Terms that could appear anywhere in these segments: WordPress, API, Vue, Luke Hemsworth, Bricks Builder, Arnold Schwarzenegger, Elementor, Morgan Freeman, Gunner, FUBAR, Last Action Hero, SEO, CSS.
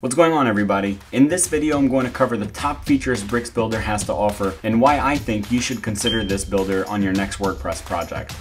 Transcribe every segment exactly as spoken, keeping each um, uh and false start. What's going on, everybody? In this video, I'm going to cover the top features Bricks Builder has to offer and why I think you should consider this builder on your next WordPress project.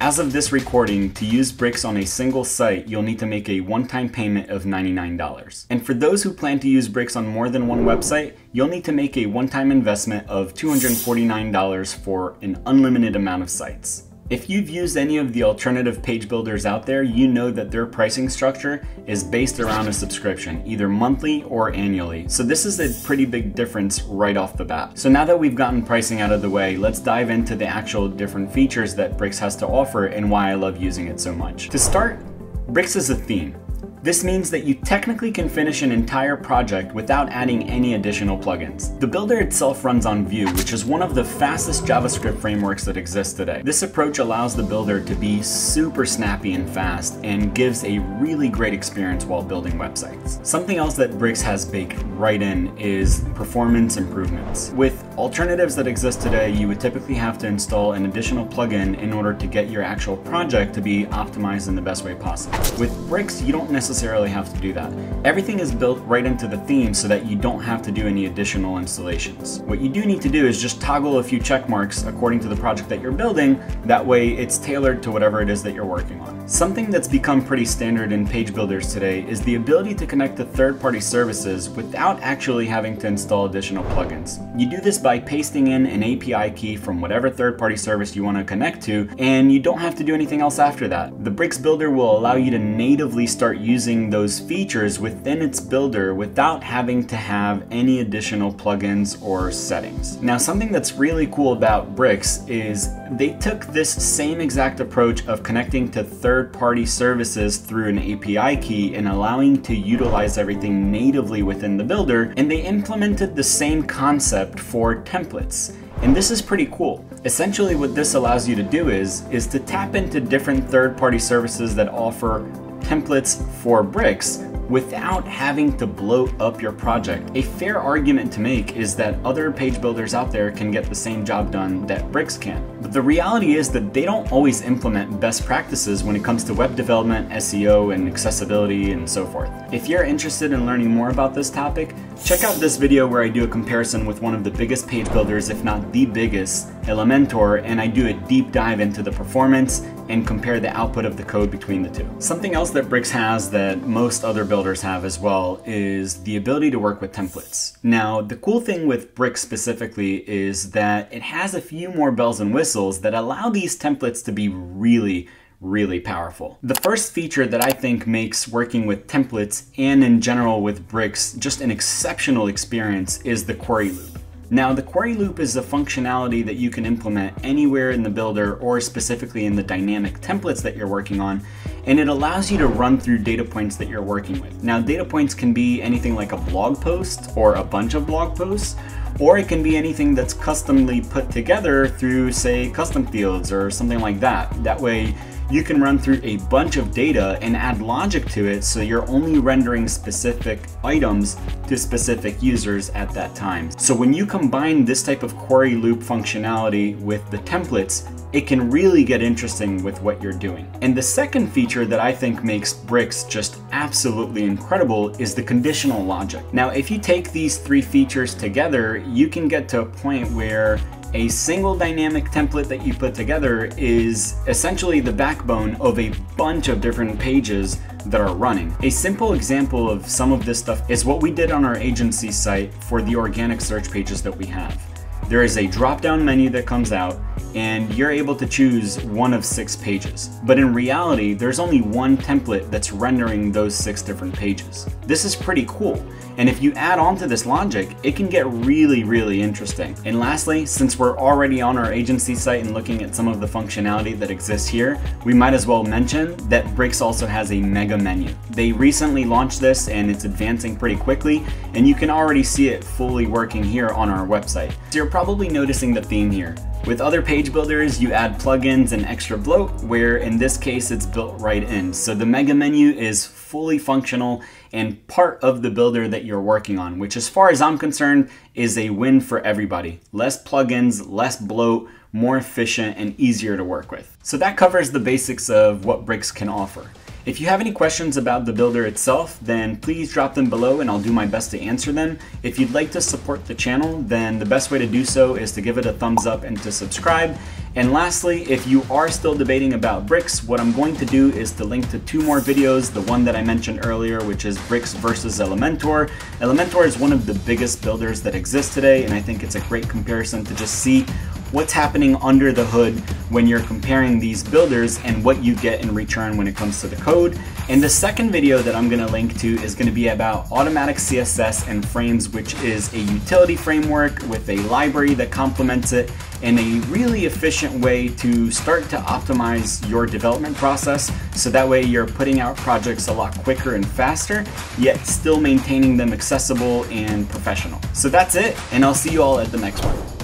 As of this recording, to use Bricks on a single site, you'll need to make a one-time payment of ninety-nine dollars. And for those who plan to use Bricks on more than one website, you'll need to make a one-time investment of two hundred forty-nine dollars for an unlimited amount of sites. If you've used any of the alternative page builders out there, you know that their pricing structure is based around a subscription, either monthly or annually. So this is a pretty big difference right off the bat. So now that we've gotten pricing out of the way, let's dive into the actual different features that Bricks has to offer and why I love using it so much. To start, Bricks is a theme. This means that you technically can finish an entire project without adding any additional plugins. The builder itself runs on Vue, which is one of the fastest JavaScript frameworks that exists today. This approach allows the builder to be super snappy and fast and gives a really great experience while building websites. Something else that Bricks has baked right in is performance improvements. With alternatives that exist today, you would typically have to install an additional plugin in order to get your actual project to be optimized in the best way possible. With Bricks, you don't necessarily necessarily have to do that. Everything is built right into the theme so that you don't have to do any additional installations. What you do need to do is just toggle a few check marks according to the project that you're building. That way it's tailored to whatever it is that you're working on. Something that's become pretty standard in page builders today is the ability to connect to third-party services without actually having to install additional plugins. You do this by pasting in an A P I key from whatever third-party service you want to connect to, and you don't have to do anything else after that. The Bricks builder will allow you to natively start using Using those features within its builder without having to have any additional plugins or settings. Now, something that's really cool about Bricks is they took this same exact approach of connecting to third-party services through an A P I key and allowing to utilize everything natively within the builder, and they implemented the same concept for templates. And this is pretty cool. Essentially, what this allows you to do is, is to tap into different third-party services that offer templates for Bricks without having to blow up your project. A fair argument to make is that other page builders out there can get the same job done that Bricks can. But the reality is that they don't always implement best practices when it comes to web development, S E O, and accessibility, and so forth. If you're interested in learning more about this topic, check out this video where I do a comparison with one of the biggest page builders, if not the biggest, Elementor, and I do a deep dive into the performance and compare the output of the code between the two. Something else that Bricks has that most other builders have as well is the ability to work with templates. Now, the cool thing with Bricks specifically is that it has a few more bells and whistles that allow these templates to be really, really powerful. The first feature that I think makes working with templates and in general with Bricks just an exceptional experience is the query loop. Now, the query loop is a functionality that you can implement anywhere in the builder or specifically in the dynamic templates that you're working on, and it allows you to run through data points that you're working with. Now, data points can be anything like a blog post or a bunch of blog posts, or it can be anything that's customly put together through, say, custom fields or something like that. That way, you can run through a bunch of data and add logic to it so you're only rendering specific items to specific users at that time. So when you combine this type of query loop functionality with the templates, it can really get interesting with what you're doing. And the second feature that I think makes Bricks just absolutely incredible is the conditional logic. Now, if you take these three features together, you can get to a point where a single dynamic template that you put together is essentially the backbone of a bunch of different pages that are running. A simple example of some of this stuff is what we did on our agency site for the organic search pages that we have. There is a drop-down menu that comes out and you're able to choose one of six pages. But in reality, there's only one template that's rendering those six different pages. This is pretty cool. And if you add on to this logic, it can get really, really interesting. And lastly, since we're already on our agency site and looking at some of the functionality that exists here, we might as well mention that Bricks also has a mega menu. They recently launched this and it's advancing pretty quickly, and you can already see it fully working here on our website. So you're probably noticing the theme here. With other page builders, you add plugins and extra bloat, where in this case, it's built right in. So the mega menu is fully functional and part of the builder that you're working on, which as far as I'm concerned, is a win for everybody. Less plugins, less bloat, more efficient, and easier to work with. So that covers the basics of what Bricks can offer. If you have any questions about the builder itself, then please drop them below and I'll do my best to answer them. If you'd like to support the channel, then the best way to do so is to give it a thumbs up and to subscribe. And lastly, if you are still debating about Bricks, what I'm going to do is to link to two more videos, the one that I mentioned earlier, which is Bricks versus Elementor. Elementor is one of the biggest builders that exists today, and I think it's a great comparison to just see what's happening under the hood when you're comparing these builders and what you get in return when it comes to the code. And the second video that I'm gonna link to is gonna be about automatic C S S and frames, which is a utility framework with a library that complements it and a really efficient way to start to optimize your development process. So that way you're putting out projects a lot quicker and faster, yet still maintaining them accessible and professional. So that's it, and I'll see you all at the next one.